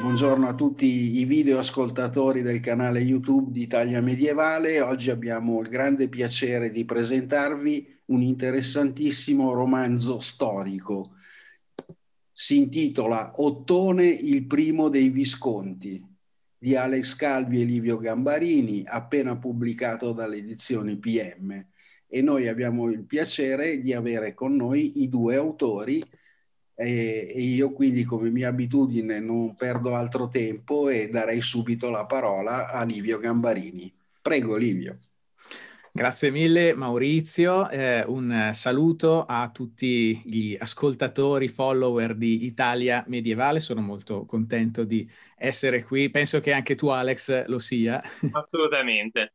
Buongiorno a tutti i videoascoltatori del canale YouTube di Italia Medievale. Oggi abbiamo il grande piacere di presentarvi un interessantissimo romanzo storico. Si intitola Ottone il primo dei Visconti, di Alex Calvi e Livio Gambarini, appena pubblicato dalle edizioni PM. E noi abbiamo il piacere di avere con noi i due autori e io quindi, come mia abitudine, non perdo altro tempo e darei subito la parola a Livio Gambarini. Prego Livio. Grazie mille Maurizio, un saluto a tutti gli ascoltatori, follower di Italia Medievale, sono molto contento di essere qui, penso che anche tu Alex lo sia. Assolutamente.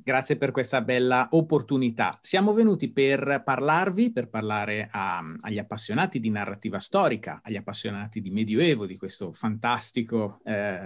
Grazie per questa bella opportunità. Siamo venuti per parlarvi, per parlare agli appassionati di narrativa storica, agli appassionati di Medioevo, di questo fantastico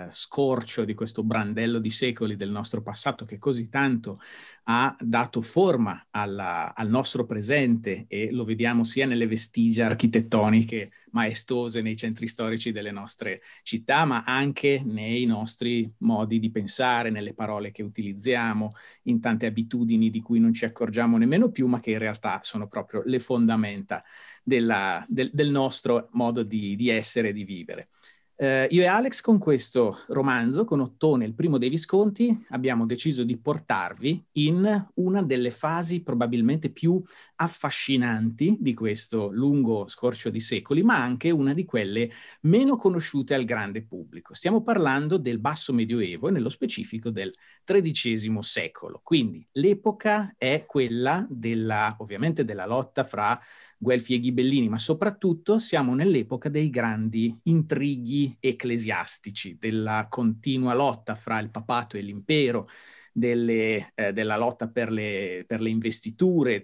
scorcio, di questo brandello di secoli del nostro passato che così tanto ha dato forma al nostro presente, e lo vediamo sia nelle vestigia architettoniche maestose nei centri storici delle nostre città, ma anche nei nostri modi di pensare, nelle parole che utilizziamo, in tante abitudini di cui non ci accorgiamo nemmeno più, ma che in realtà sono proprio le fondamenta del nostro modo di essere e di vivere. Io e Alex, con questo romanzo, con Ottone, il primo dei Visconti, abbiamo deciso di portarvi in una delle fasi probabilmente più affascinanti di questo lungo scorcio di secoli, ma anche una di quelle meno conosciute al grande pubblico. Stiamo parlando del Basso Medioevo e nello specifico del XIII secolo. Quindi l'epoca è quella ovviamente della lotta fra Guelfi e Ghibellini, ma soprattutto siamo nell'epoca dei grandi intrighi ecclesiastici, della continua lotta fra il papato e l'impero, della lotta per le investiture,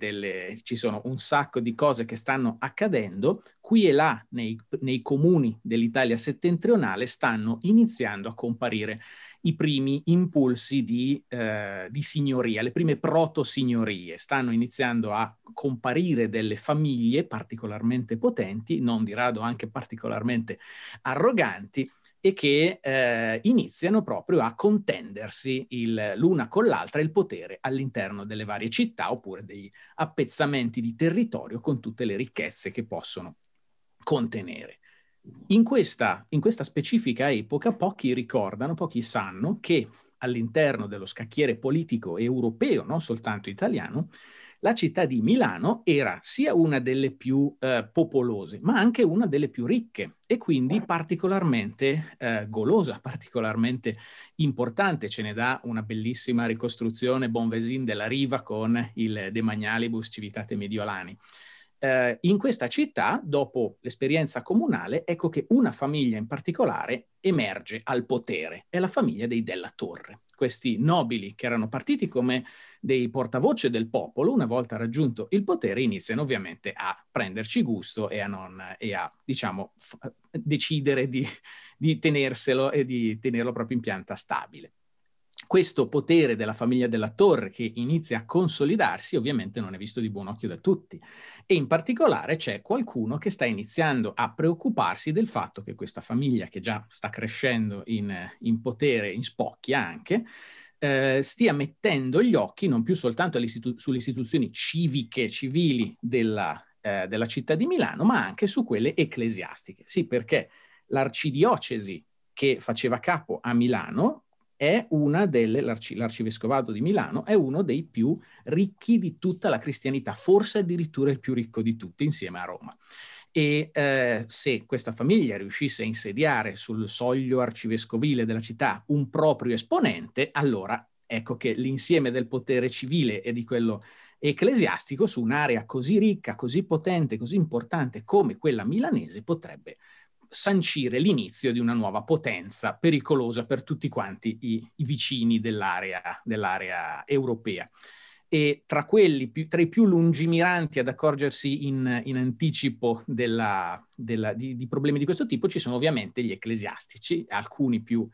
ci sono un sacco di cose che stanno accadendo, qui e là nei comuni dell'Italia settentrionale stanno iniziando a comparire i primi impulsi di signoria, le prime proto-signorie. Stanno iniziando a comparire delle famiglie particolarmente potenti, non di rado anche particolarmente arroganti, e che iniziano proprio a contendersi l'una con l'altra il potere all'interno delle varie città, oppure degli appezzamenti di territorio con tutte le ricchezze che possono contenere. In questa specifica epoca pochi sanno che all'interno dello scacchiere politico europeo, non soltanto italiano, la città di Milano era sia una delle più popolose, ma anche una delle più ricche, e quindi particolarmente golosa, particolarmente importante. Ce ne dà una bellissima ricostruzione Bonvesin della Riva con il De Magnalibus Civitate Mediolani. In questa città, dopo l'esperienza comunale, ecco che una famiglia in particolare emerge al potere, è la famiglia dei Della Torre. Questi nobili, che erano partiti come dei portavoce del popolo, una volta raggiunto il potere iniziano ovviamente a prenderci gusto e a decidere di tenerselo e di tenerlo proprio in pianta stabile. Questo potere della famiglia Della Torre, che inizia a consolidarsi, ovviamente non è visto di buon occhio da tutti, e in particolare c'è qualcuno che sta iniziando a preoccuparsi del fatto che questa famiglia, che già sta crescendo in potere, in spocchia anche, stia mettendo gli occhi non più soltanto sulle istituzioni civili della città di Milano, ma anche su quelle ecclesiastiche. Sì, perché l'arcidiocesi che faceva capo a Milano, l'arcivescovado di Milano è uno dei più ricchi di tutta la cristianità, forse addirittura il più ricco di tutti insieme a Roma. E se questa famiglia riuscisse a insediare sul soglio arcivescovile della città un proprio esponente, allora ecco che l'insieme del potere civile e di quello ecclesiastico su un'area così ricca, così potente, così importante come quella milanese potrebbe sancire l'inizio di una nuova potenza pericolosa per tutti quanti i vicini dell'area europea. E tra i più lungimiranti ad accorgersi in anticipo di problemi di questo tipo ci sono ovviamente gli ecclesiastici, alcuni più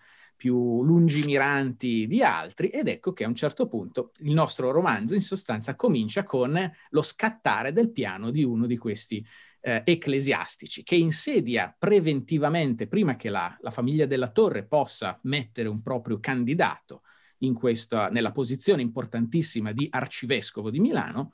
più lungimiranti di altri, ed ecco che a un certo punto il nostro romanzo in sostanza comincia con lo scattare del piano di uno di questi ecclesiastici, che insedia preventivamente, prima che la famiglia della Torre possa mettere un proprio candidato in questa, nella posizione importantissima di arcivescovo di Milano,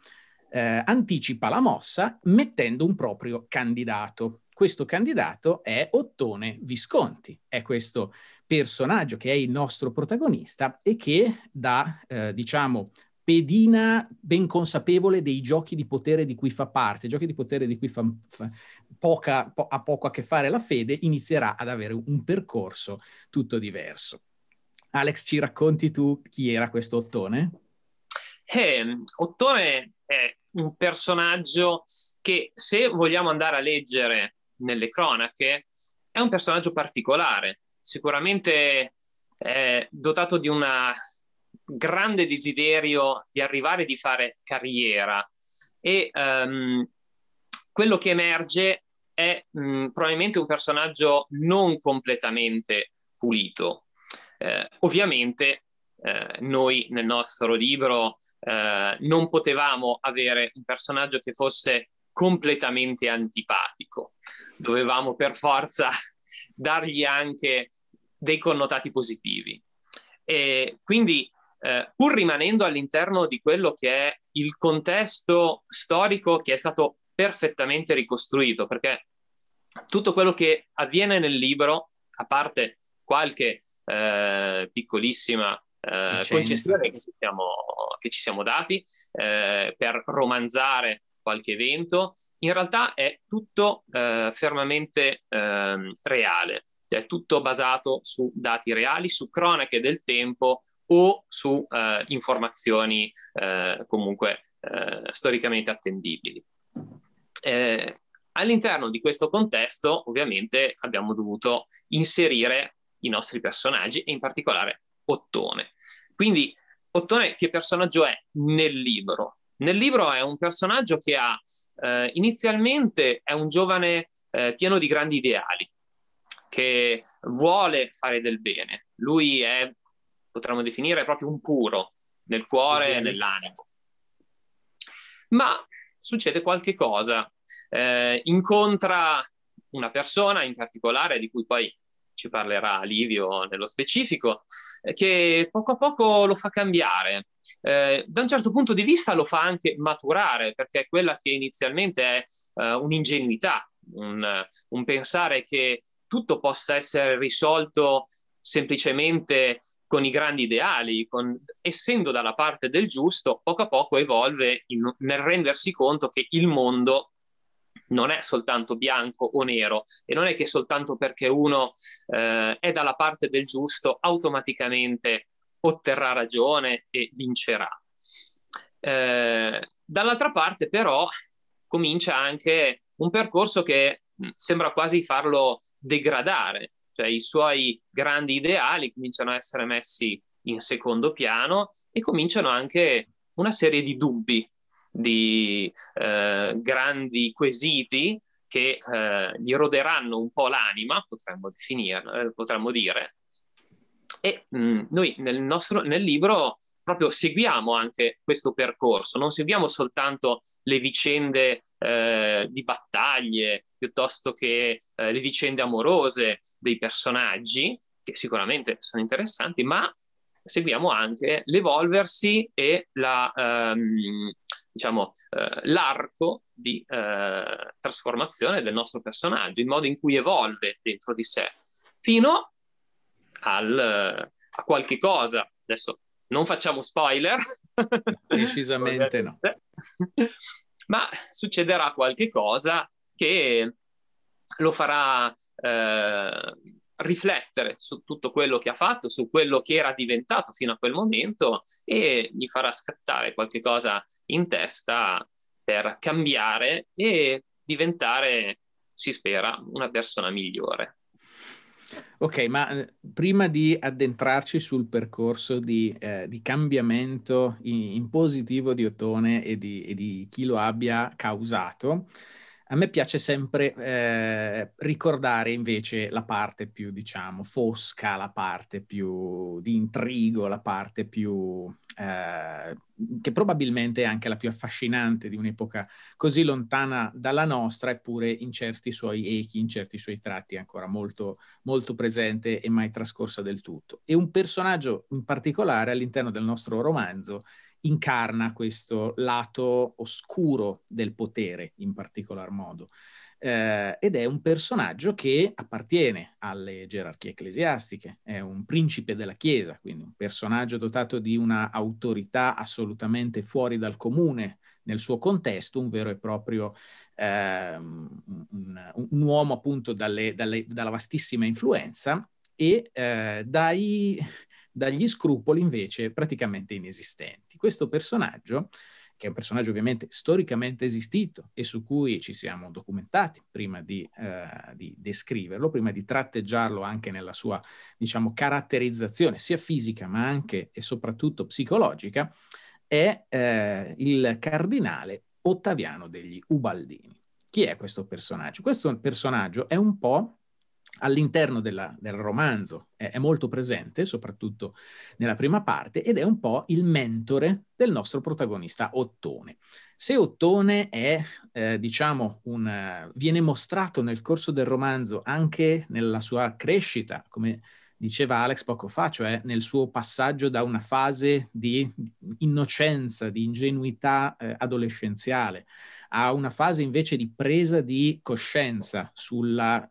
anticipa la mossa mettendo un proprio candidato. Questo candidato è Ottone Visconti, è questo personaggio che è il nostro protagonista e che da, diciamo, pedina ben consapevole dei giochi di potere di cui fa parte, giochi di potere di cui ha poco a che fare la fede, inizierà ad avere un percorso tutto diverso. Alex, ci racconti tu chi era questo Ottone? Ottone è un personaggio che, se vogliamo andare a leggere nelle cronache, è un personaggio particolare, sicuramente dotato di un grande desiderio di arrivare e di fare carriera, e quello che emerge è probabilmente un personaggio non completamente pulito. Ovviamente noi nel nostro libro non potevamo avere un personaggio che fosse completamente antipatico, dovevamo per forza dargli anche dei connotati positivi, e quindi pur rimanendo all'interno di quello che è il contesto storico, che è stato perfettamente ricostruito, perché tutto quello che avviene nel libro, a parte qualche piccolissima concessione che ci siamo dati per romanzare qualche evento, in realtà è tutto fermamente reale, è tutto basato su dati reali, su cronache del tempo o su informazioni comunque storicamente attendibili. All'interno di questo contesto ovviamente abbiamo dovuto inserire i nostri personaggi, e in particolare Ottone. Quindi Ottone che personaggio è nel libro? Nel libro è un personaggio che ha inizialmente è un giovane pieno di grandi ideali, che vuole fare del bene. Lui è, potremmo definire, proprio un puro nel cuore e nell'animo. Ma succede qualche cosa. Incontra una persona in particolare, di cui poi ci parlerà Livio nello specifico, che poco a poco lo fa cambiare. Da un certo punto di vista lo fa anche maturare, perché quella che inizialmente è un'ingenuità, un pensare che tutto possa essere risolto semplicemente con i grandi ideali, essendo dalla parte del giusto, poco a poco evolve nel rendersi conto che il mondo non è soltanto bianco o nero, e non è che soltanto perché uno è dalla parte del giusto automaticamente otterrà ragione e vincerà. Dall'altra parte però comincia anche un percorso che sembra quasi farlo degradare, cioè i suoi grandi ideali cominciano a essere messi in secondo piano, e cominciano anche una serie di dubbi, di grandi quesiti che gli roderanno un po' l'anima, potremmo dire, e noi nel libro proprio seguiamo anche questo percorso, non seguiamo soltanto le vicende di battaglie, piuttosto che le vicende amorose dei personaggi, che sicuramente sono interessanti, ma seguiamo anche l'evolversi e l'arco di trasformazione del nostro personaggio, il modo in cui evolve dentro di sé, fino a qualche cosa. Adesso non facciamo spoiler. Decisamente no. Ma succederà qualche cosa che lo farà riflettere su tutto quello che ha fatto, su quello che era diventato fino a quel momento, e gli farà scattare qualche cosa in testa per cambiare e diventare, si spera, una persona migliore. Ok, ma prima di addentrarci sul percorso di cambiamento in positivo di Ottone e di chi lo abbia causato, A me piace sempre ricordare invece la parte più, diciamo, fosca, la parte più di intrigo, la parte più che probabilmente è anche la più affascinante di un'epoca così lontana dalla nostra, eppure in certi suoi echi, in certi suoi tratti ancora molto, molto presente e mai trascorsa del tutto. E un personaggio in particolare all'interno del nostro romanzo incarna questo lato oscuro del potere in particolar modo, ed è un personaggio che appartiene alle gerarchie ecclesiastiche, è un principe della Chiesa, quindi un personaggio dotato di una autorità assolutamente fuori dal comune nel suo contesto, un vero e proprio un uomo appunto dalla vastissima influenza e dagli scrupoli invece praticamente inesistenti. Questo personaggio, che è un personaggio ovviamente storicamente esistito e su cui ci siamo documentati prima di descriverlo, prima di tratteggiarlo anche nella sua, diciamo, caratterizzazione sia fisica ma anche e soprattutto psicologica, è il cardinale Ottaviano degli Ubaldini. Chi è questo personaggio? Questo personaggio è un po' all'interno del romanzo, è molto presente, soprattutto nella prima parte, ed è un po' il mentore del nostro protagonista Ottone. Se Ottone è, diciamo, viene mostrato nel corso del romanzo anche nella sua crescita, come diceva Alex poco fa, cioè nel suo passaggio da una fase di innocenza, di ingenuità adolescenziale, a una fase invece di presa di coscienza sulla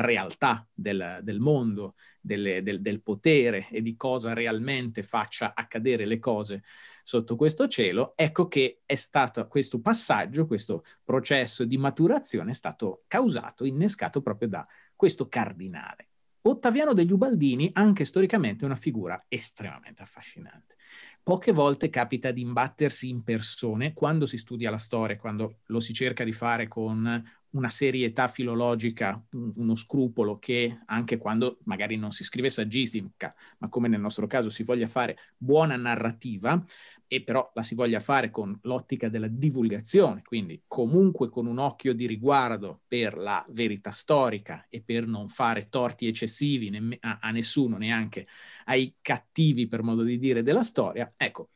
realtà del mondo, del potere e di cosa realmente faccia accadere le cose sotto questo cielo, ecco che è stato questo passaggio, questo processo di maturazione è stato causato, innescato proprio da questo cardinale. Ottaviano degli Ubaldini, anche storicamente, è una figura estremamente affascinante. Poche volte capita di imbattersi in persone, quando si studia la storia, quando lo si cerca di fare con una serietà filologica, uno scrupolo che, anche quando magari non si scrive saggistica, ma come nel nostro caso si voglia fare buona narrativa, e però la si voglia fare con l'ottica della divulgazione, quindi comunque con un occhio di riguardo per la verità storica e per non fare torti eccessivi a nessuno, neanche ai cattivi, per modo di dire, della storia, ecco.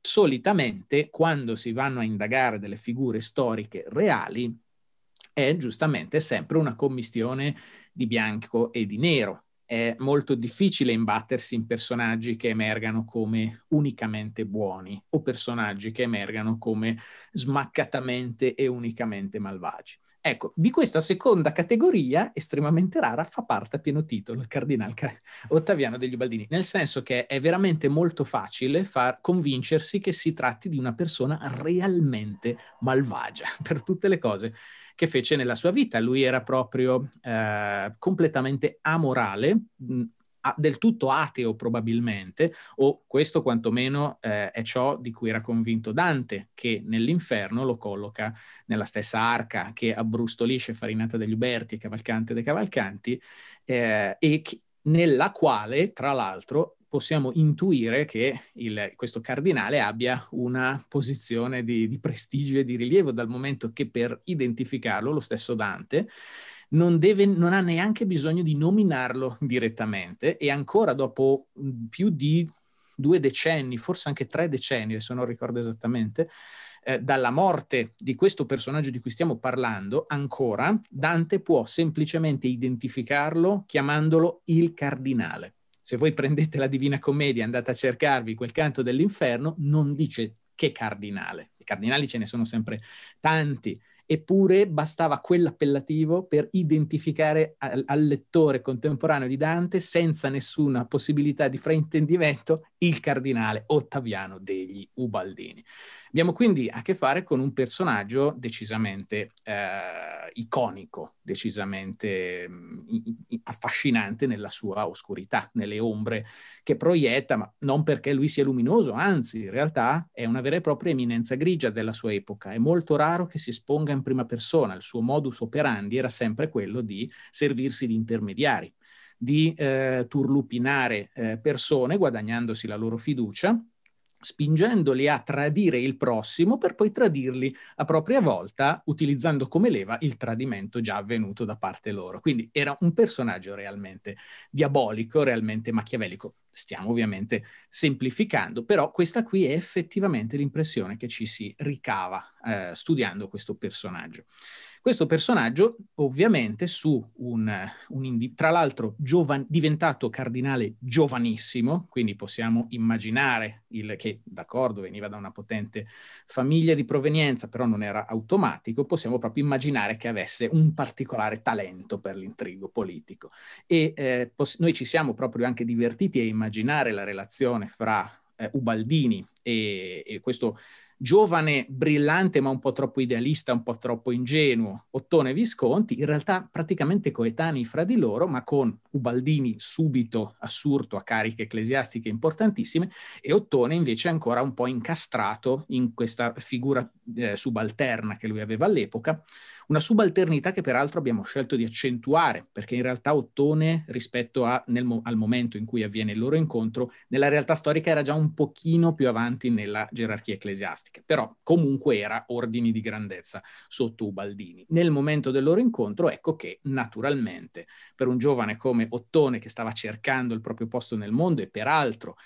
Solitamente quando si vanno a indagare delle figure storiche reali è giustamente sempre una commistione di bianco e di nero. È molto difficile imbattersi in personaggi che emergano come unicamente buoni o personaggi che emergano come smaccatamente e unicamente malvagi. Ecco, di questa seconda categoria, estremamente rara, fa parte a pieno titolo il cardinale Ottaviano degli Ubaldini, nel senso che è veramente molto facile far convincersi che si tratti di una persona realmente malvagia per tutte le cose che fece nella sua vita. Lui era proprio completamente amorale, del tutto ateo probabilmente, o questo quantomeno è ciò di cui era convinto Dante, che nell'inferno lo colloca nella stessa arca che abbrustolisce Farinata degli Uberti e Cavalcante dei Cavalcanti, nella quale, tra l'altro, possiamo intuire che questo cardinale abbia una posizione di prestigio e di rilievo, dal momento che per identificarlo lo stesso Dante non ha neanche bisogno di nominarlo direttamente, e ancora dopo più di 2 decenni, forse anche 3 decenni, se non ricordo esattamente, dalla morte di questo personaggio di cui stiamo parlando, ancora Dante può semplicemente identificarlo chiamandolo il cardinale. Se voi prendete la Divina Commedia e andate a cercarvi quel canto dell'inferno, non dice che cardinale. I cardinali ce ne sono sempre tanti, eppure bastava quell'appellativo per identificare al lettore contemporaneo di Dante, senza nessuna possibilità di fraintendimento, il cardinale Ottaviano degli Ubaldini. Abbiamo quindi a che fare con un personaggio decisamente iconico, decisamente affascinante nella sua oscurità, nelle ombre che proietta, ma non perché lui sia luminoso, anzi in realtà è una vera e propria eminenza grigia della sua epoca. È molto raro che si esponga in prima persona, il suo modus operandi era sempre quello di servirsi di intermediari, di turlupinare persone guadagnandosi la loro fiducia, spingendoli a tradire il prossimo per poi tradirli a propria volta, utilizzando come leva il tradimento già avvenuto da parte loro. Quindi era un personaggio realmente diabolico, realmente machiavellico. Stiamo ovviamente semplificando, però questa qui è effettivamente l'impressione che ci si ricava studiando questo personaggio. Questo personaggio ovviamente su tra l'altro diventato cardinale giovanissimo, quindi possiamo immaginare che d'accordo veniva da una potente famiglia di provenienza, però non era automatico, possiamo proprio immaginare che avesse un particolare talento per l'intrigo politico. E noi ci siamo proprio anche divertiti a immaginare la relazione fra Ubaldini e questo giovane, brillante, ma un po' troppo idealista, un po' troppo ingenuo, Ottone Visconti, in realtà praticamente coetanei fra di loro, ma con Ubaldini subito assurto a cariche ecclesiastiche importantissime e Ottone invece ancora un po' incastrato in questa figura subalterna che lui aveva all'epoca, una subalternità che peraltro abbiamo scelto di accentuare, perché in realtà Ottone, rispetto al momento in cui avviene il loro incontro, nella realtà storica era già un pochino più avanti nella gerarchia ecclesiastica, però comunque era ordini di grandezza sotto Ubaldini. Nel momento del loro incontro ecco che naturalmente per un giovane come Ottone che stava cercando il proprio posto nel mondo e peraltro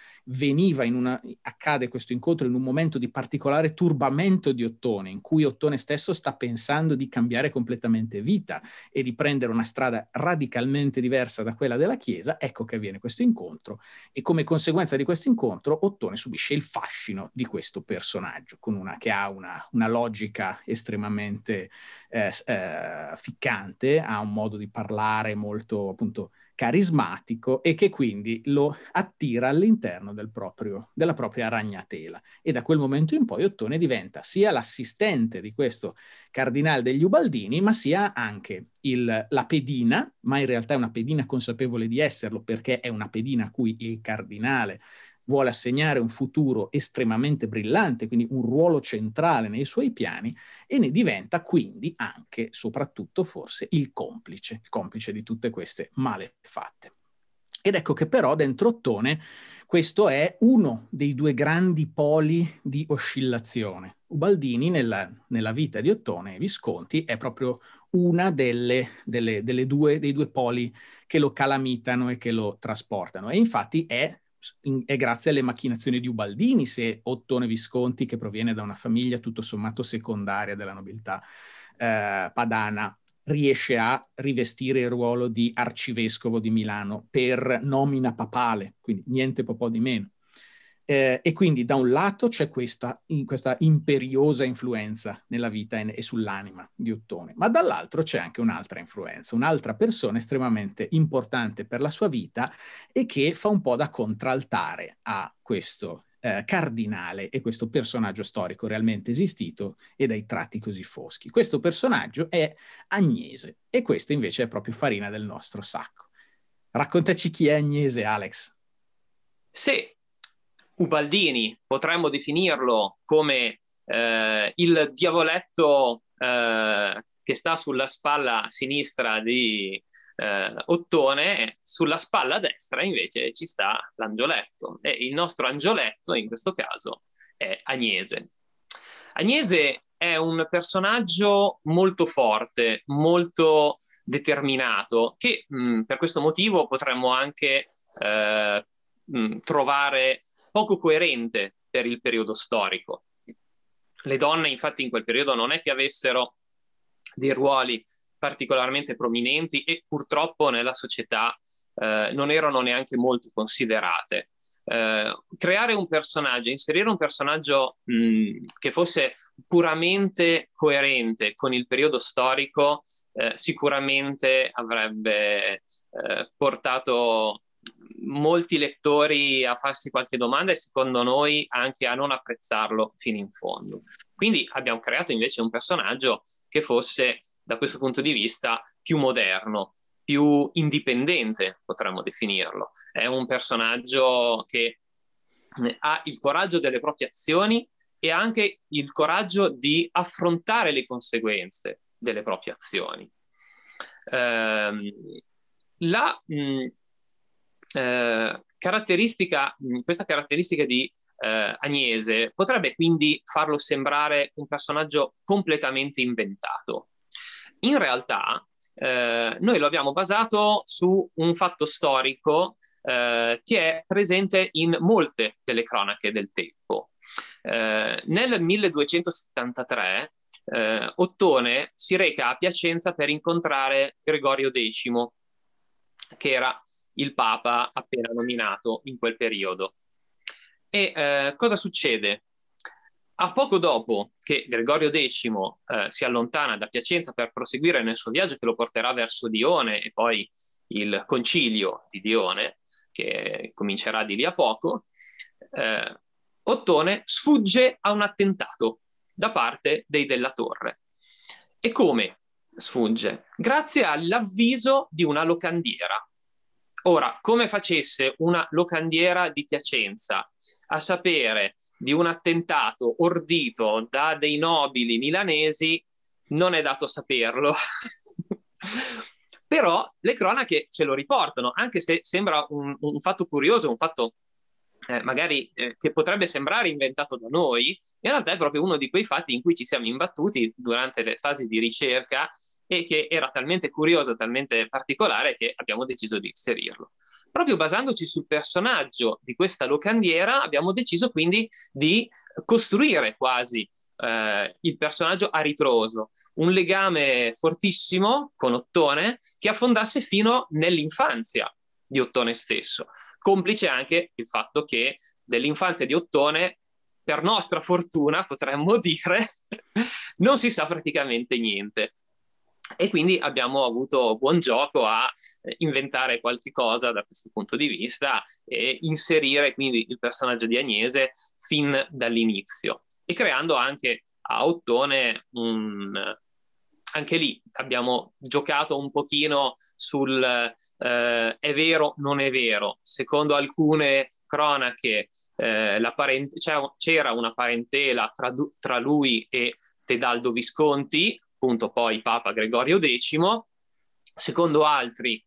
accade questo incontro in un momento di particolare turbamento di Ottone, in cui Ottone stesso sta pensando di cambiare completamente vita e di prendere una strada radicalmente diversa da quella della Chiesa, ecco che avviene questo incontro e come conseguenza di questo incontro Ottone subisce il fascino di questo personaggio, con che ha una logica estremamente ficcante, ha un modo di parlare molto appunto carismatico e che quindi lo attira all'interno della propria ragnatela. E da quel momento in poi Ottone diventa sia l'assistente di questo cardinale degli Ubaldini, ma sia anche la pedina, ma in realtà è una pedina consapevole di esserlo, perché è una pedina a cui il cardinale vuole assegnare un futuro estremamente brillante, quindi un ruolo centrale nei suoi piani, e ne diventa quindi anche, soprattutto forse, il complice di tutte queste malefatte. Ed ecco che però dentro Ottone questo è uno dei due grandi poli di oscillazione. Ubaldini nella vita di Ottone e Visconti è proprio una dei due poli che lo calamitano e che lo trasportano, e infatti è grazie alle macchinazioni di Ubaldini se Ottone Visconti, che proviene da una famiglia tutto sommato secondaria della nobiltà padana, riesce a rivestire il ruolo di arcivescovo di Milano per nomina papale, quindi niente po' di meno. E quindi da un lato c'è questa imperiosa influenza nella vita e sull'anima di Ottone, ma dall'altro c'è anche un'altra influenza, un'altra persona estremamente importante per la sua vita e che fa un po' da contraltare a questo cardinale e questo personaggio storico realmente esistito e dai tratti così foschi. Questo personaggio è Agnese e questo invece è proprio farina del nostro sacco. Raccontaci chi è Agnese, Alex. Sì. Ubaldini, potremmo definirlo come il diavoletto che sta sulla spalla sinistra di Ottone, e sulla spalla destra invece ci sta l'angioletto, e il nostro angioletto in questo caso è Agnese. Agnese è un personaggio molto forte, molto determinato, che per questo motivo potremmo anche trovare poco coerente per il periodo storico. Le donne infatti in quel periodo non è che avessero dei ruoli particolarmente prominenti e purtroppo nella società non erano neanche molto considerate. Creare un personaggio, inserire un personaggio che fosse puramente coerente con il periodo storico sicuramente avrebbe portato molti lettori a farsi qualche domanda e secondo noi anche a non apprezzarlo fino in fondo. Quindi abbiamo creato invece un personaggio che fosse da questo punto di vista più moderno, più indipendente potremmo definirlo. È un personaggio che ha il coraggio delle proprie azioni e anche il coraggio di affrontare le conseguenze delle proprie azioni. Questa caratteristica di Agnese potrebbe quindi farlo sembrare un personaggio completamente inventato. In realtà noi lo abbiamo basato su un fatto storico che è presente in molte delle cronache del tempo. Nel 1273 Ottone si reca a Piacenza per incontrare Gregorio X, che era il Papa appena nominato in quel periodo. E cosa succede? A poco dopo che Gregorio X si allontana da Piacenza per proseguire nel suo viaggio che lo porterà verso Dione e poi il concilio di Dione, che comincerà di lì a poco, Ottone sfugge a un attentato da parte dei Della Torre. E come sfugge? Grazie all'avviso di una locandiera. Ora, come facesse una locandiera di Piacenza a sapere di un attentato ordito da dei nobili milanesi, non è dato saperlo. Però le cronache ce lo riportano, anche se sembra un fatto curioso, un fatto magari che potrebbe sembrare inventato da noi, in realtà è proprio uno di quei fatti in cui ci siamo imbattuti durante le fasi di ricerca e che era talmente curioso, talmente particolare, che abbiamo deciso di inserirlo. Proprio basandoci sul personaggio di questa locandiera, abbiamo deciso quindi di costruire quasi il personaggio a ritroso, un legame fortissimo con Ottone che affondasse fino nell'infanzia di Ottone stesso, complice anche il fatto che dell'infanzia di Ottone, per nostra fortuna potremmo dire, non si sa praticamente niente. E quindi abbiamo avuto buon gioco a inventare qualche cosa da questo punto di vista e inserire quindi il personaggio di Agnese fin dall'inizio, e creando anche a Ottone anche lì abbiamo giocato un pochino sul è vero, non è vero. Secondo alcune cronache c'era una parentela tra lui e Tedaldo Visconti, appunto poi Papa Gregorio X. Secondo altri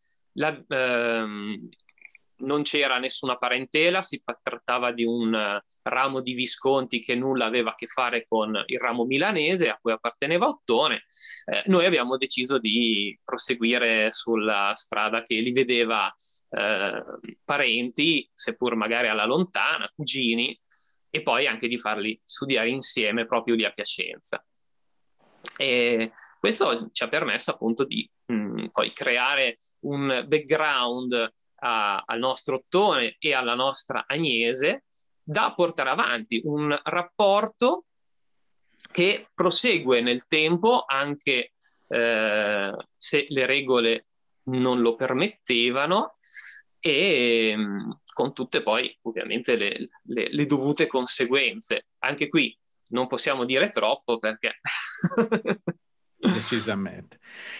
non c'era nessuna parentela, si trattava di un ramo di Visconti che nulla aveva a che fare con il ramo milanese a cui apparteneva Ottone. Noi abbiamo deciso di proseguire sulla strada che li vedeva parenti, seppur magari alla lontana, cugini, e poi anche di farli studiare insieme proprio lì a Piacenza. E questo ci ha permesso appunto di poi creare un background al nostro Ottone e alla nostra Agnese da portare avanti, un rapporto che prosegue nel tempo anche se le regole non lo permettevano, e con tutte poi ovviamente le dovute conseguenze. Anche qui non possiamo dire troppo perché... Decisamente.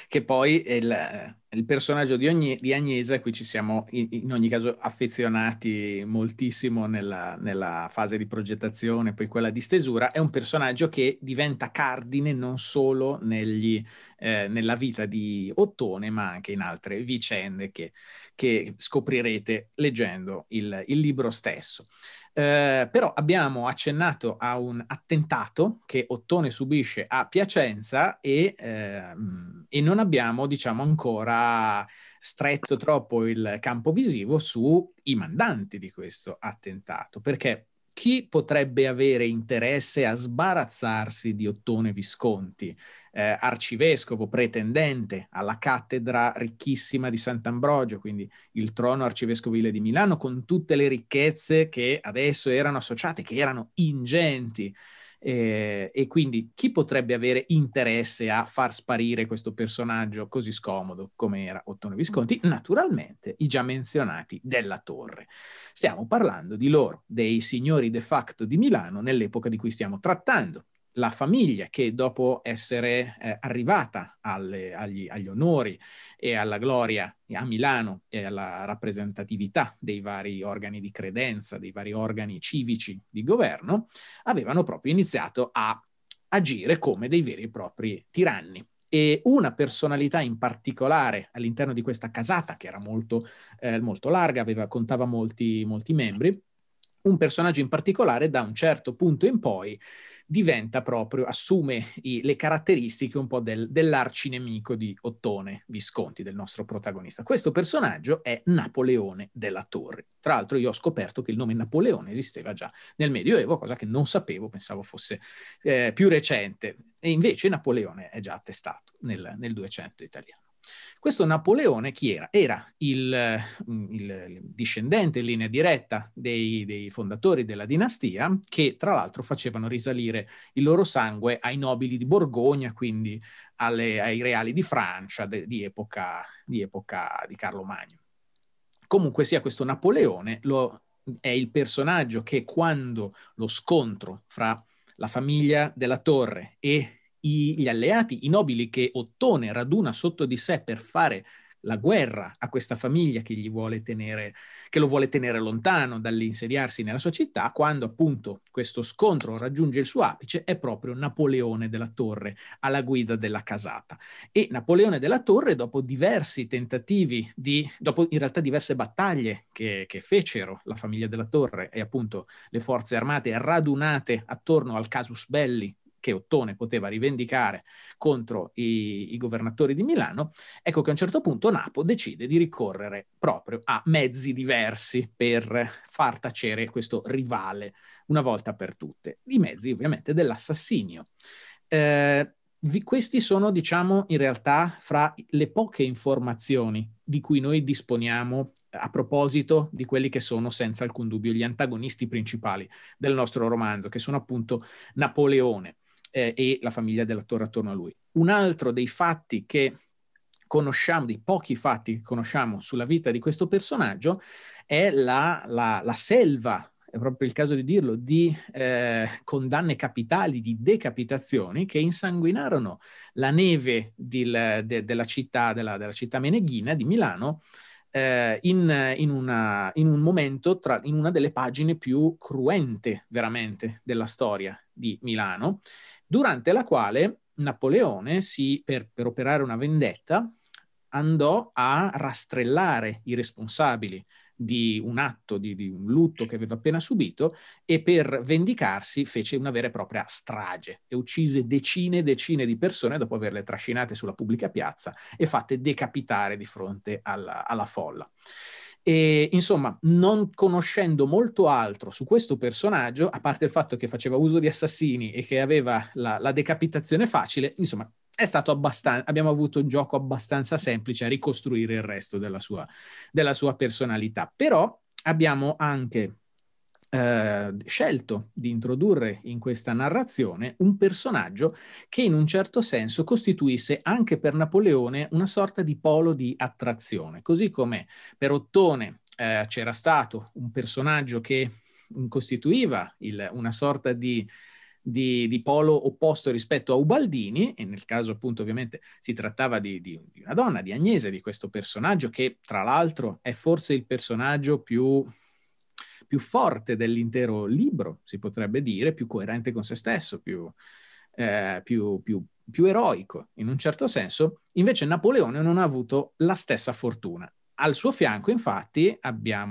Che poi il personaggio di Agnese, a cui ci siamo in ogni caso affezionati moltissimo nella fase di progettazione, poi quella di stesura, è un personaggio che diventa cardine non solo nella vita di Ottone, ma anche in altre vicende che scoprirete leggendo il libro stesso. Però abbiamo accennato a un attentato che Ottone subisce a Piacenza e non abbiamo, diciamo, ancora stretto troppo il campo visivo sui mandanti di questo attentato, perché chi potrebbe avere interesse a sbarazzarsi di Ottone Visconti, arcivescovo pretendente alla cattedra ricchissima di sant'Ambrogio, quindi il trono arcivescovile di Milano, con tutte le ricchezze che adesso erano associate, che erano ingenti, e quindi chi potrebbe avere interesse a far sparire questo personaggio così scomodo come era Ottone Visconti? Naturalmente i già menzionati Della Torre. Stiamo parlando di loro, dei signori de facto di Milano nell'epoca di cui stiamo trattando. La famiglia che, dopo essere arrivata agli onori e alla gloria a Milano e alla rappresentatività dei vari organi di credenza, dei vari organi civici di governo, avevano proprio iniziato a agire come dei veri e propri tiranni. e una personalità in particolare all'interno di questa casata, che era molto, molto larga, contava molti membri. Un personaggio in particolare da un certo punto in poi diventa proprio, assume le caratteristiche un po' dell'arcinemico di Ottone Visconti, del nostro protagonista. Questo personaggio è Napoleone della Torre. Tra l'altro io ho scoperto che il nome Napoleone esisteva già nel Medioevo, cosa che non sapevo, pensavo fosse più recente. E invece Napoleone è già attestato nel 200 italiano. Questo Napoleone chi era? Era il discendente in linea diretta dei fondatori della dinastia, che tra l'altro facevano risalire il loro sangue ai nobili di Borgogna, quindi ai reali di Francia di epoca di Carlo Magno. Comunque sia, questo Napoleone è il personaggio che, quando lo scontro fra la famiglia della Torre e gli alleati, i nobili che Ottone raduna sotto di sé per fare la guerra a questa famiglia che lo vuole tenere lontano dall'insediarsi nella sua città, quando appunto questo scontro raggiunge il suo apice, è proprio Napoleone della Torre alla guida della casata. E Napoleone della Torre, dopo diversi tentativi dopo in realtà diverse battaglie che fecero la famiglia della Torre e appunto le forze armate radunate attorno al casus belli che Ottone poteva rivendicare contro i governatori di Milano, ecco che a un certo punto Napo decide di ricorrere proprio a mezzi diversi per far tacere questo rivale una volta per tutte. I mezzi ovviamente dell'assassinio. Questi sono, diciamo, in realtà fra le poche informazioni di cui noi disponiamo a proposito di quelli che sono senza alcun dubbio gli antagonisti principali del nostro romanzo, che sono appunto Napoleone e la famiglia della Torre attorno a lui. Un altro dei fatti che conosciamo, dei pochi fatti che conosciamo sulla vita di questo personaggio, è la selva, è proprio il caso di dirlo, di condanne capitali, di decapitazioni che insanguinarono la neve della città meneghina di Milano, in una delle pagine più cruente veramente della storia di Milano, durante la quale Napoleone, per operare una vendetta, andò a rastrellare i responsabili di un atto, di un lutto che aveva appena subito, e per vendicarsi fece una vera e propria strage e uccise decine e decine di persone dopo averle trascinate sulla pubblica piazza e fatte decapitare di fronte alla folla. E, insomma, non conoscendo molto altro su questo personaggio, a parte il fatto che faceva uso di assassini e che aveva la decapitazione facile, insomma, è stato abbiamo avuto un gioco abbastanza semplice a ricostruire il resto della sua personalità. Però abbiamo anche scelto di introdurre in questa narrazione un personaggio che in un certo senso costituisse anche per Napoleone una sorta di polo di attrazione. Così come per Ottone c'era stato un personaggio che costituiva una sorta di polo opposto rispetto a Ubaldini, e nel caso appunto ovviamente si trattava di una donna, di Agnese, di questo personaggio che tra l'altro è forse il personaggio più forte dell'intero libro, si potrebbe dire, più coerente con se stesso, più eroico in un certo senso. Invece Napoleone non ha avuto la stessa fortuna. Al suo fianco infatti aveva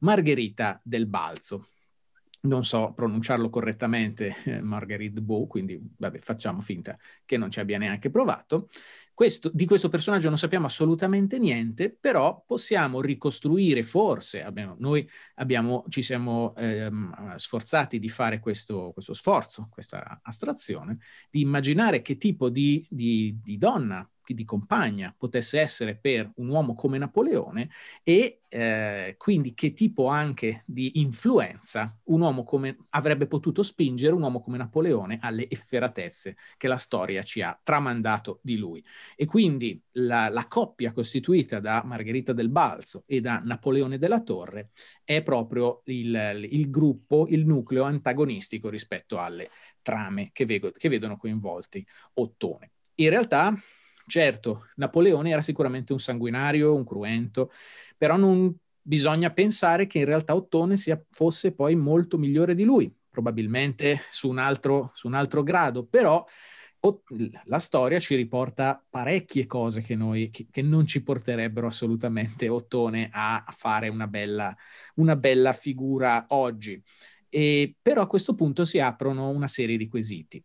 Margherita del Balzo. Non so pronunciarlo correttamente, Marguerite Beau, quindi vabbè, facciamo finta che non ci abbia neanche provato. Di questo personaggio non sappiamo assolutamente niente, però possiamo ricostruire, forse, almeno noi ci siamo sforzati di fare questo sforzo, questa astrazione, di immaginare che tipo di donna, di compagna potesse essere per un uomo come Napoleone, e quindi che tipo anche di influenza avrebbe potuto spingere un uomo come Napoleone alle efferatezze che la storia ci ha tramandato di lui. E quindi la coppia costituita da Margherita del Balzo e da Napoleone della Torre è proprio il gruppo, il nucleo antagonistico rispetto alle trame che vedono coinvolti Ottone. In realtà, certo, Napoleone era sicuramente un sanguinario, un cruento, però non bisogna pensare che in realtà Ottone fosse poi molto migliore di lui, probabilmente su un altro grado, però la storia ci riporta parecchie cose che non ci porterebbero assolutamente Ottone a fare una bella figura oggi. E però a questo punto si aprono una serie di quesiti.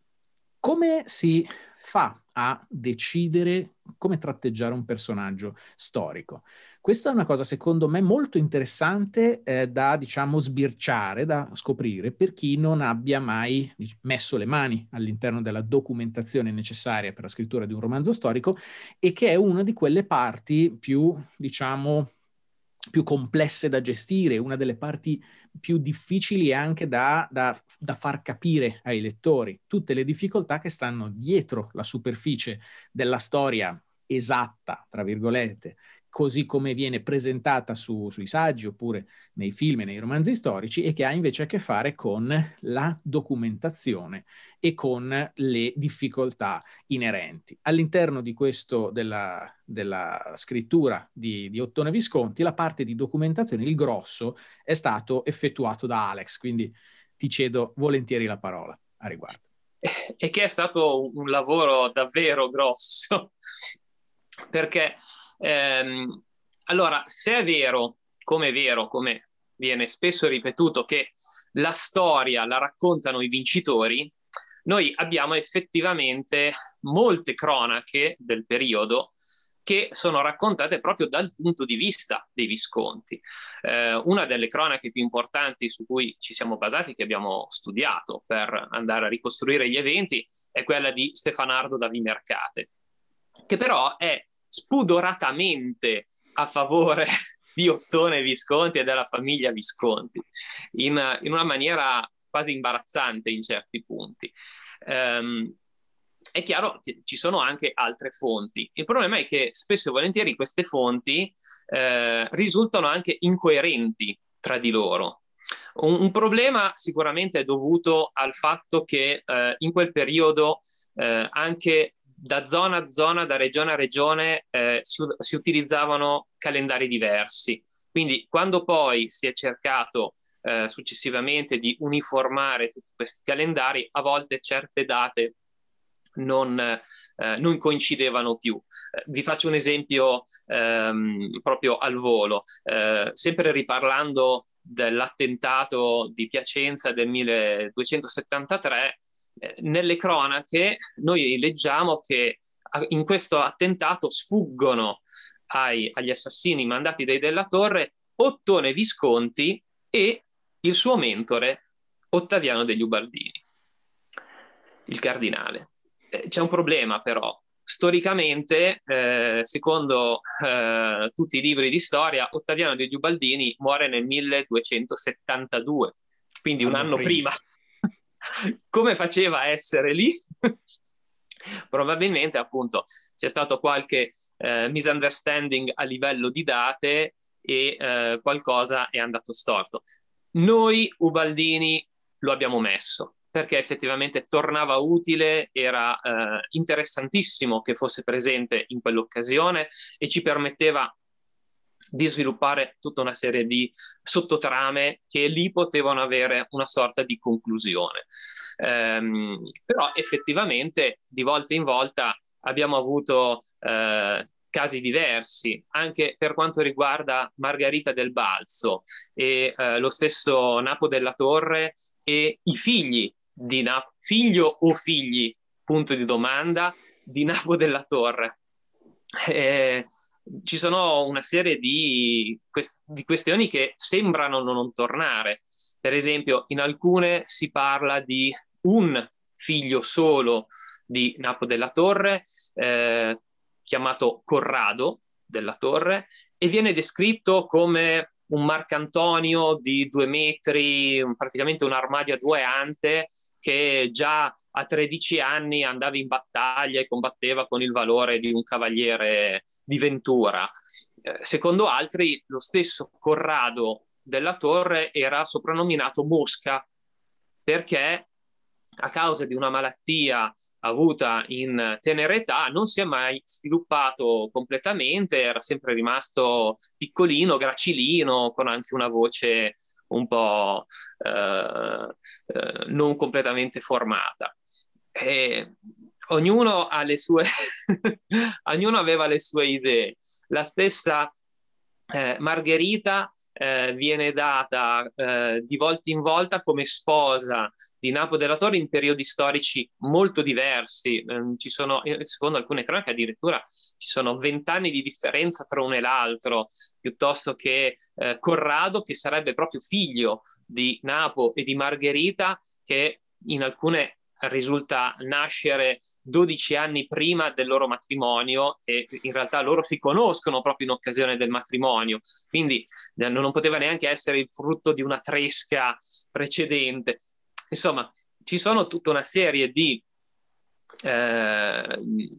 Come si fa a decidere come tratteggiare un personaggio storico? Questa è una cosa secondo me molto interessante da, diciamo, sbirciare, da scoprire per chi non abbia mai messo le mani all'interno della documentazione necessaria per la scrittura di un romanzo storico, e che è una di quelle parti più, diciamo, più complesse da gestire, una delle parti più difficili anche da far capire ai lettori, tutte le difficoltà che stanno dietro la superficie della storia esatta, tra virgolette, così come viene presentata sui saggi oppure nei film e nei romanzi storici, e che ha invece a che fare con la documentazione e con le difficoltà inerenti. All'interno di questo, della scrittura di Ottone Visconti, la parte di documentazione, il grosso, è stato effettuato da Alex, quindi ti cedo volentieri la parola a riguardo. E che è stato un lavoro davvero grosso. Perché, allora, se è vero, come viene spesso ripetuto, che la storia la raccontano i vincitori, noi abbiamo effettivamente molte cronache del periodo che sono raccontate proprio dal punto di vista dei Visconti. Una delle cronache più importanti su cui ci siamo basati, che abbiamo studiato per andare a ricostruire gli eventi, è quella di Stefanardo da Vimercate, che però è spudoratamente a favore di Ottone Visconti e della famiglia Visconti, in una maniera quasi imbarazzante in certi punti. È chiaro che ci sono anche altre fonti. Il problema è che spesso e volentieri queste fonti risultano anche incoerenti tra di loro. Un problema sicuramente è dovuto al fatto che in quel periodo anche da zona a zona, da regione a regione, si utilizzavano calendari diversi. Quindi quando poi si è cercato successivamente di uniformare tutti questi calendari, a volte certe date non coincidevano più. Vi faccio un esempio proprio al volo, sempre riparlando dell'attentato di Piacenza del 1273, nelle cronache noi leggiamo che in questo attentato sfuggono agli assassini mandati dai Della Torre Ottone Visconti e il suo mentore Ottaviano degli Ubaldini, il cardinale. C'è un problema però. Storicamente, secondo tutti i libri di storia, Ottaviano degli Ubaldini muore nel 1272, quindi un anno prima. Come faceva a essere lì? Probabilmente appunto c'è stato qualche misunderstanding a livello di date e qualcosa è andato storto. Noi Ubaldini lo abbiamo messo perché effettivamente tornava utile, era interessantissimo che fosse presente in quell'occasione e ci permetteva di sviluppare tutta una serie di sottotrame che lì potevano avere una sorta di conclusione. Però effettivamente di volta in volta abbiamo avuto casi diversi, anche per quanto riguarda Margherita del Balzo e lo stesso Napo della Torre e i figli di Napo, figlio o figli, punto di domanda, di Napo della Torre. Ci sono una serie di questioni che sembrano non tornare. Per esempio, in alcune si parla di un figlio solo di Napo della Torre, chiamato Corrado della Torre, e viene descritto come un Marcantonio di 2 metri, praticamente un armadio a 2 ante, che già a 13 anni andava in battaglia e combatteva con il valore di un cavaliere di Ventura. Secondo altri, lo stesso Corrado della Torre era soprannominato Mosca perché a causa di una malattia avuta in tenera età non si è mai sviluppato completamente, era sempre rimasto piccolino, gracilino, con anche una voce un po' non completamente formata. E ognuno ha le sue ognuno aveva le sue idee. La stessa Margherita viene data di volta in volta come sposa di Napo della Torre in periodi storici molto diversi. Ci sono, secondo alcune cronache, addirittura ci sono 20 anni di differenza tra uno e l'altro, piuttosto che Corrado, che sarebbe proprio figlio di Napo e di Margherita, che in alcune risulta nascere 12 anni prima del loro matrimonio, e in realtà loro si conoscono proprio in occasione del matrimonio, quindi non poteva neanche essere il frutto di una tresca precedente. Insomma, ci sono tutta una serie di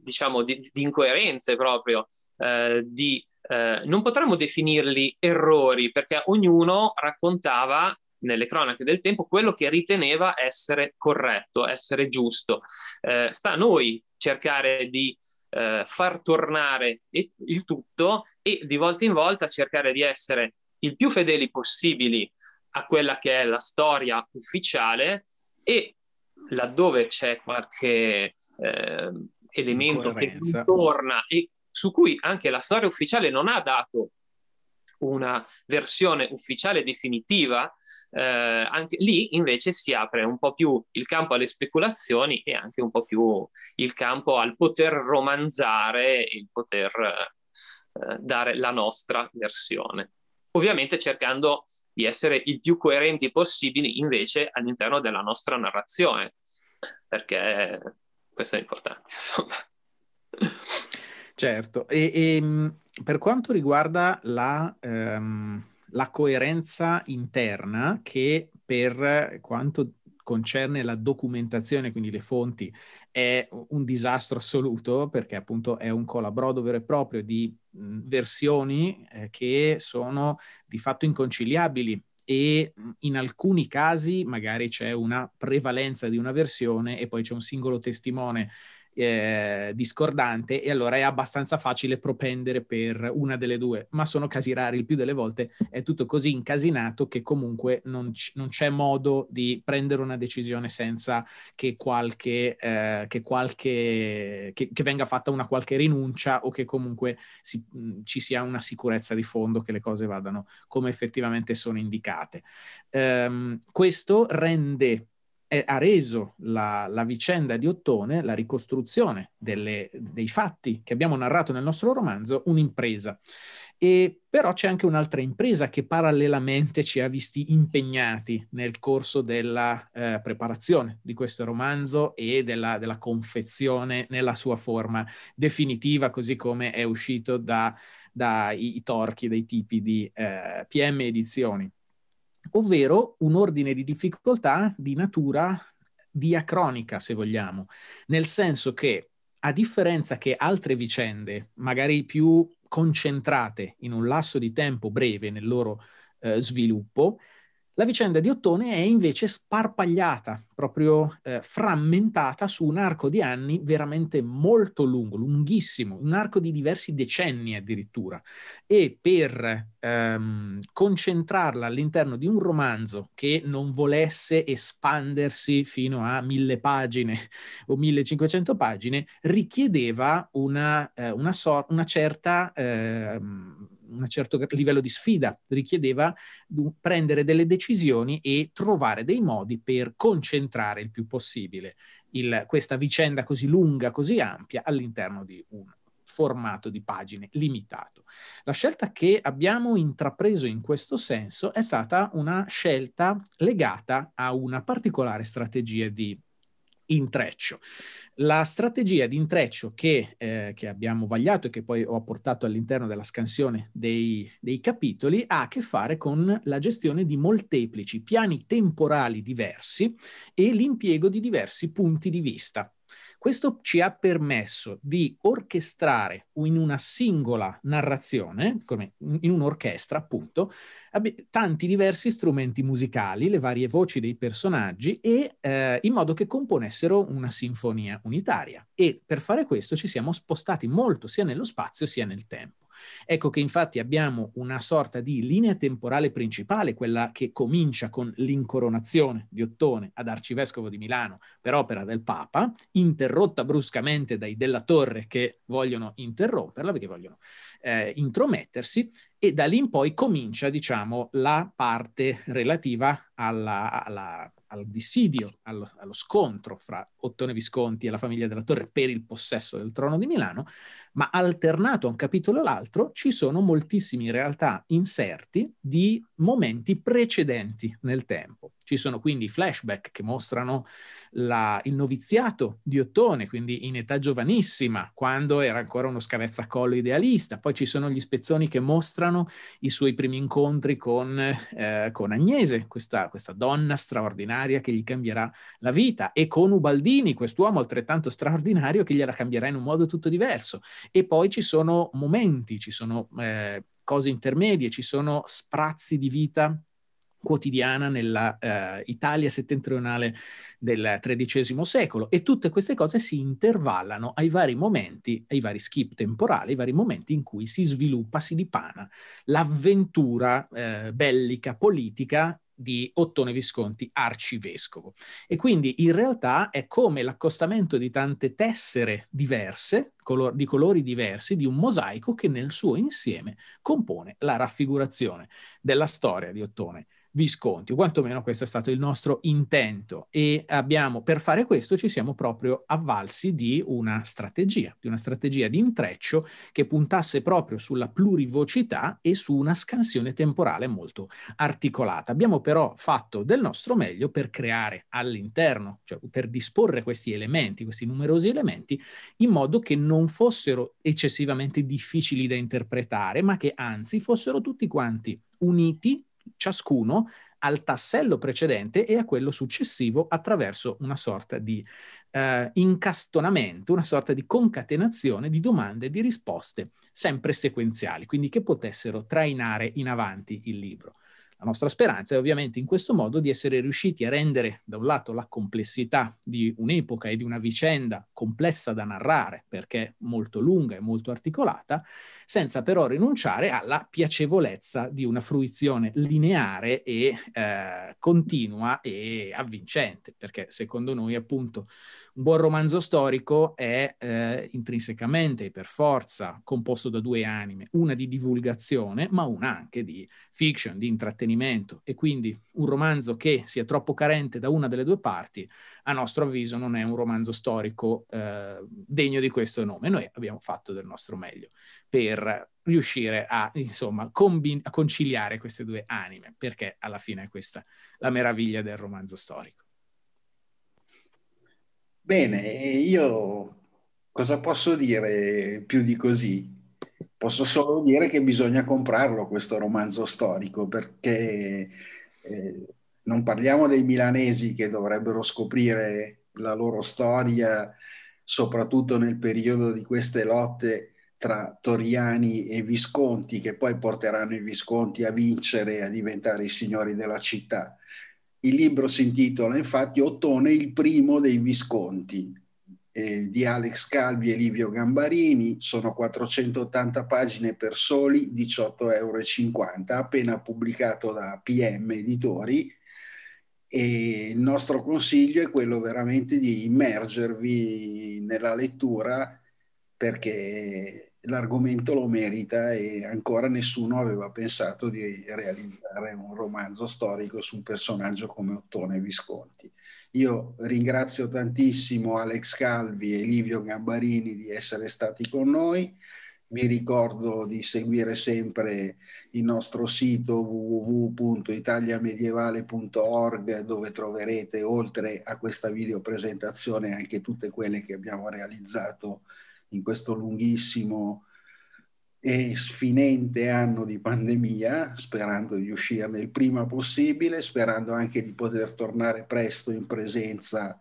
diciamo di incoerenze proprio, non potremmo definirli errori, perché ognuno raccontava nelle cronache del tempo quello che riteneva essere corretto, essere giusto. Sta a noi cercare di far tornare il tutto e di volta in volta cercare di essere il più fedeli possibili a quella che è la storia ufficiale, e laddove c'è qualche elemento che torna e su cui anche la storia ufficiale non ha dato una versione ufficiale definitiva, anche lì invece si apre un po' più il campo alle speculazioni e anche un po' più il campo al poter romanzare e il poter dare la nostra versione, ovviamente cercando di essere il più coerenti possibili invece all'interno della nostra narrazione, perché questo è importante, insomma. Certo, e per quanto riguarda la coerenza interna, che per quanto concerne la documentazione, quindi le fonti, è un disastro assoluto, perché appunto è un colabrodo vero e proprio di versioni che sono di fatto inconciliabili, e in alcuni casi magari c'è una prevalenza di una versione e poi c'è un singolo testimone discordante, e allora è abbastanza facile propendere per una delle due, ma sono casi rari. Il più delle volte è tutto così incasinato che comunque non c'è modo di prendere una decisione senza che che venga fatta una qualche rinuncia, o che comunque ci sia una sicurezza di fondo che le cose vadano come effettivamente sono indicate. Questo ha reso la vicenda di Ottone, la ricostruzione dei fatti che abbiamo narrato nel nostro romanzo, un'impresa. Però c'è anche un'altra impresa che parallelamente ci ha visti impegnati nel corso della preparazione di questo romanzo e della confezione nella sua forma definitiva, così come è uscito dai torchi, dai tipi di PM Edizioni. Ovvero un ordine di difficoltà di natura diacronica, se vogliamo, nel senso che, a differenza che altre vicende, magari più concentrate in un lasso di tempo breve nel loro sviluppo, la vicenda di Ottone è invece sparpagliata, proprio frammentata su un arco di anni veramente molto lungo, lunghissimo, un arco di diversi decenni addirittura. E per concentrarla all'interno di un romanzo che non volesse espandersi fino a 1000 pagine o 1500 pagine, richiedeva un certo livello di sfida, richiedeva prendere delle decisioni e trovare dei modi per concentrare il più possibile questa vicenda così lunga, così ampia, all'interno di un formato di pagine limitato. La scelta che abbiamo intrapreso in questo senso è stata una scelta legata a una particolare strategia di intreccio. La strategia di intreccio che abbiamo vagliato e che poi ho apportato all'interno della scansione dei capitoli ha a che fare con la gestione di molteplici piani temporali diversi e l'impiego di diversi punti di vista. Questo ci ha permesso di orchestrare in una singola narrazione, come in un'orchestra appunto, tanti diversi strumenti musicali, le varie voci dei personaggi, e in modo che componessero una sinfonia unitaria. E per fare questo ci siamo spostati molto sia nello spazio sia nel tempo. Ecco che infatti abbiamo una sorta di linea temporale principale, quella che comincia con l'incoronazione di Ottone ad arcivescovo di Milano per opera del Papa, interrotta bruscamente dai Della Torre che vogliono interromperla, perché vogliono intromettersi, e da lì in poi comincia, diciamo, la parte relativa al dissidio, allo scontro fra Ottone Visconti e la famiglia Della Torre per il possesso del trono di Milano, ma alternato a un capitolo all'altro ci sono moltissimi in realtà inserti di momenti precedenti nel tempo. Ci sono quindi flashback che mostrano il noviziato di Ottone, quindi in età giovanissima, quando era ancora uno scavezzacollo idealista. Poi ci sono gli spezzoni che mostrano i suoi primi incontri con Agnese, questa donna straordinaria che gli cambierà la vita, e con Ubaldini, quest'uomo altrettanto straordinario che gliela cambierà in un modo tutto diverso. E poi ci sono momenti, ci sono cose intermedie, ci sono sprazzi di vita quotidiana nella Italia settentrionale del XIII secolo, e tutte queste cose si intervallano ai vari momenti, ai vari skip temporali, ai vari momenti in cui si sviluppa, si dipana l'avventura bellica, politica di Ottone Visconti arcivescovo. E quindi in realtà è come l'accostamento di tante tessere diverse, di colori diversi, di un mosaico che nel suo insieme compone la raffigurazione della storia di Ottone Visconti, o quantomeno questo è stato il nostro intento, e per fare questo ci siamo proprio avvalsi di una strategia di intreccio che puntasse proprio sulla plurivocità e su una scansione temporale molto articolata. Abbiamo però fatto del nostro meglio per creare all'interno, cioè per disporre questi numerosi elementi, in modo che non fossero eccessivamente difficili da interpretare, ma che anzi fossero tutti quanti uniti, ciascuno al tassello precedente e a quello successivo, attraverso una sorta di incastonamento, una sorta di concatenazione di domande e di risposte sempre sequenziali, quindi che potessero trainare in avanti il libro. La nostra speranza è ovviamente in questo modo di essere riusciti a rendere da un lato la complessità di un'epoca e di una vicenda complessa da narrare, perché molto lunga e molto articolata, senza però rinunciare alla piacevolezza di una fruizione lineare e continua e avvincente, perché secondo noi appunto un buon romanzo storico è intrinsecamente e per forza composto da due anime, una di divulgazione ma una anche di fiction, di intrattenimento, e quindi un romanzo che sia troppo carente da una delle due parti, a nostro avviso, non è un romanzo storico degno di questo nome. Noi abbiamo fatto del nostro meglio per riuscire a, insomma, a conciliare queste due anime, perché alla fine è questa la meraviglia del romanzo storico. Bene, io cosa posso dire più di così? Posso solo dire che bisogna comprarlo questo romanzo storico, perché non parliamo dei milanesi che dovrebbero scoprire la loro storia, soprattutto nel periodo di queste lotte tra Toriani e Visconti, che poi porteranno i Visconti a vincere e a diventare i signori della città. Il libro si intitola infatti Ottone il primo dei Visconti, di Alex Calvi e Livio Gambarini, sono 480 pagine per soli €18,50, appena pubblicato da PM Editori, e il nostro consiglio è quello veramente di immergervi nella lettura, perché l'argomento lo merita e ancora nessuno aveva pensato di realizzare un romanzo storico su un personaggio come Ottone Visconti. Io ringrazio tantissimo Alex Calvi e Livio Gambarini di essere stati con noi. Vi ricordo di seguire sempre il nostro sito www.italiamedievale.org, dove troverete, oltre a questa videopresentazione, anche tutte quelle che abbiamo realizzato in questo lunghissimo e sfinente anno di pandemia, sperando di uscirne il prima possibile, sperando anche di poter tornare presto in presenza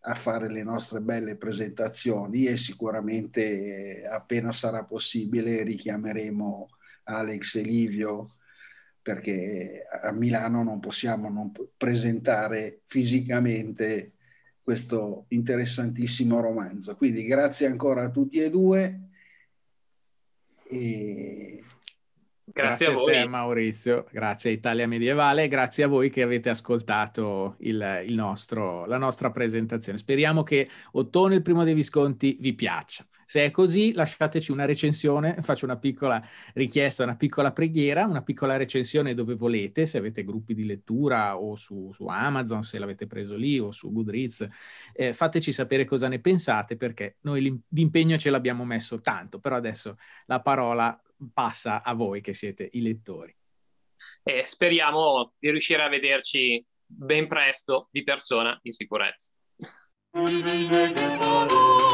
a fare le nostre belle presentazioni, e sicuramente appena sarà possibile richiameremo Alex e Livio, perché a Milano non possiamo non presentare fisicamente questo interessantissimo romanzo. Quindi grazie ancora a tutti e due. Grazie a voi. Grazie a te, Maurizio, grazie a Italia Medievale, grazie a voi che avete ascoltato la nostra presentazione. Speriamo che Ottone il primo dei Visconti vi piaccia. Se è così, lasciateci una recensione, faccio una piccola richiesta, una piccola preghiera, una piccola recensione dove volete, se avete gruppi di lettura o su Amazon, se l'avete preso lì, o su Goodreads, fateci sapere cosa ne pensate, perché noi l'impegno ce l'abbiamo messo tanto, però adesso la parola passa a voi che siete i lettori. Speriamo di riuscire a vederci ben presto di persona in sicurezza.